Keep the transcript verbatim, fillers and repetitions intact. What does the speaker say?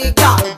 me, God.